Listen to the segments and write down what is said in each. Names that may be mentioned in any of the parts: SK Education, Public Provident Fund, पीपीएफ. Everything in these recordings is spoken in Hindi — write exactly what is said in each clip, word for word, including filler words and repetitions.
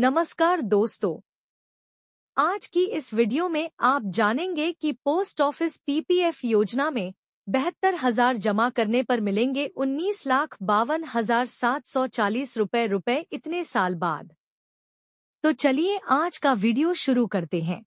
नमस्कार दोस्तों, आज की इस वीडियो में आप जानेंगे कि पोस्ट ऑफिस पीपीएफ योजना में बहत्तर हजार जमा करने पर मिलेंगे उन्नीस लाख बावन हजार सात सौ चालीस रुपये रुपये इतने साल बाद। तो चलिए आज का वीडियो शुरू करते हैं।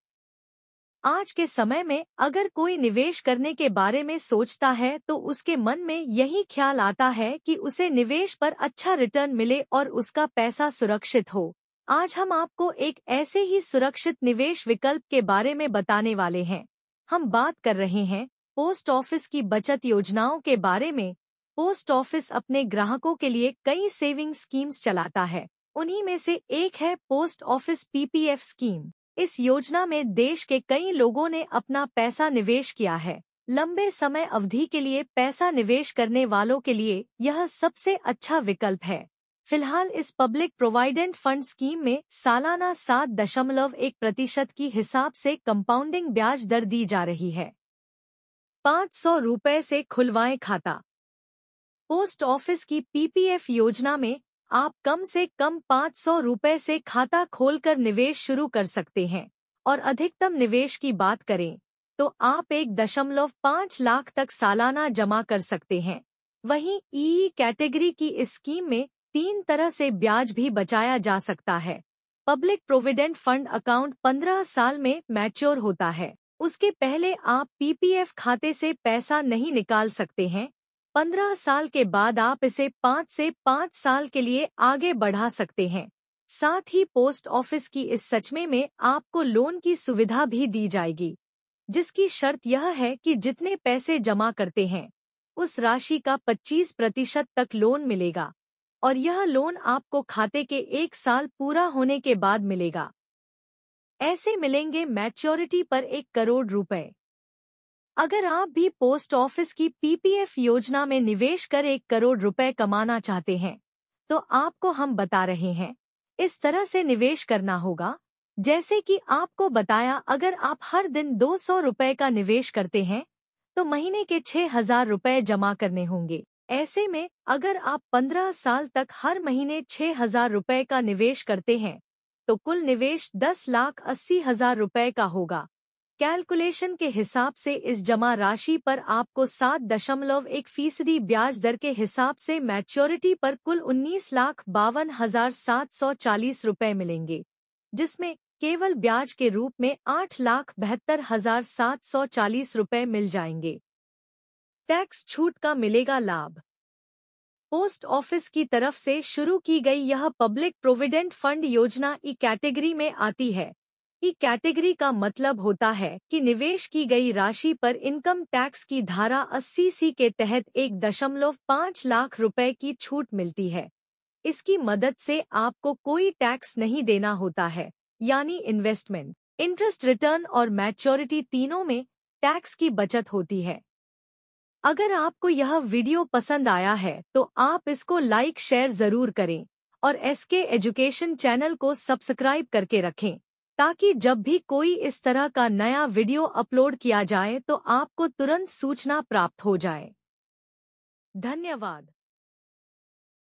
आज के समय में अगर कोई निवेश करने के बारे में सोचता है तो उसके मन में यही ख्याल आता है कि उसे निवेश पर अच्छा रिटर्न मिले और उसका पैसा सुरक्षित हो। आज हम आपको एक ऐसे ही सुरक्षित निवेश विकल्प के बारे में बताने वाले हैं। हम बात कर रहे हैं पोस्ट ऑफिस की बचत योजनाओं के बारे में। पोस्ट ऑफिस अपने ग्राहकों के लिए कई सेविंग स्कीम्स चलाता है, उन्हीं में से एक है पोस्ट ऑफिस पीपीएफ स्कीम। इस योजना में देश के कई लोगों ने अपना पैसा निवेश किया है। लंबे समय अवधि के लिए पैसा निवेश करने वालों के लिए यह सबसे अच्छा विकल्प है। फिलहाल इस पब्लिक प्रोवाइडेंट फंड स्कीम में सालाना सात दशमलव एक प्रतिशत की हिसाब से कंपाउंडिंग ब्याज दर दी जा रही है। पाँच सौ रुपये से खुलवाएं खाता। पोस्ट ऑफिस की पीपीएफ योजना में आप कम से कम पाँच सौ रुपये से खाता खोलकर निवेश शुरू कर सकते हैं और अधिकतम निवेश की बात करें तो आप एक दशमलव पाँच लाख तक सालाना जमा कर सकते हैं। वहीं ई कैटेगरी की इस स्कीम में तीन तरह से ब्याज भी बचाया जा सकता है। पब्लिक प्रोविडेंट फंड अकाउंट पंद्रह साल में मैच्योर होता है, उसके पहले आप पीपीएफ खाते से पैसा नहीं निकाल सकते हैं। पंद्रह साल के बाद आप इसे पाँच से पाँच साल के लिए आगे बढ़ा सकते हैं। साथ ही पोस्ट ऑफिस की इस सचमे में आपको लोन की सुविधा भी दी जाएगी, जिसकी शर्त यह है कि जितने पैसे जमा करते हैं उस राशि का पच्चीस प्रतिशत तक लोन मिलेगा और यह लोन आपको खाते के एक साल पूरा होने के बाद मिलेगा। ऐसे मिलेंगे मैच्योरिटी पर एक करोड़ रुपए। अगर आप भी पोस्ट ऑफिस की पीपीएफ योजना में निवेश कर एक करोड़ रुपए कमाना चाहते हैं तो आपको हम बता रहे हैं इस तरह से निवेश करना होगा। जैसे कि आपको बताया, अगर आप हर दिन दो सौ रुपये का निवेश करते हैं तो महीने के छः हजार रुपये जमा करने होंगे। ऐसे में अगर आप पंद्रह साल तक हर महीने छः हजार रुपये का निवेश करते हैं तो कुल निवेश दस लाख अस्सी हजार रुपये का होगा। कैलकुलेशन के हिसाब से इस जमा राशि पर आपको सात दशमलव एक फीसदी ब्याज दर के हिसाब से मैच्योरिटी पर कुल उन्नीस लाख बावन हजार सात सौ चालीस रुपये मिलेंगे, जिसमें केवल ब्याज के रूप में आठ लाख बहत्तर हजार सात सौ चालीस रुपये मिल जाएंगे। टैक्स छूट का मिलेगा लाभ। पोस्ट ऑफिस की तरफ से शुरू की गई यह पब्लिक प्रोविडेंट फंड योजना ई कैटेगरी में आती है। ई कैटेगरी का मतलब होता है कि निवेश की गई राशि पर इनकम टैक्स की धारा अस्सी सी के तहत एक दशमलव पाँच लाख रुपए की छूट मिलती है। इसकी मदद से आपको कोई टैक्स नहीं देना होता है, यानी इन्वेस्टमेंट, इंटरेस्ट रिटर्न और मैच्योरिटी तीनों में टैक्स की बचत होती है। अगर आपको यह वीडियो पसंद आया है तो आप इसको लाइक शेयर ज़रूर करें और एसके एजुकेशन चैनल को सब्सक्राइब करके रखें ताकि जब भी कोई इस तरह का नया वीडियो अपलोड किया जाए तो आपको तुरंत सूचना प्राप्त हो जाए। धन्यवाद।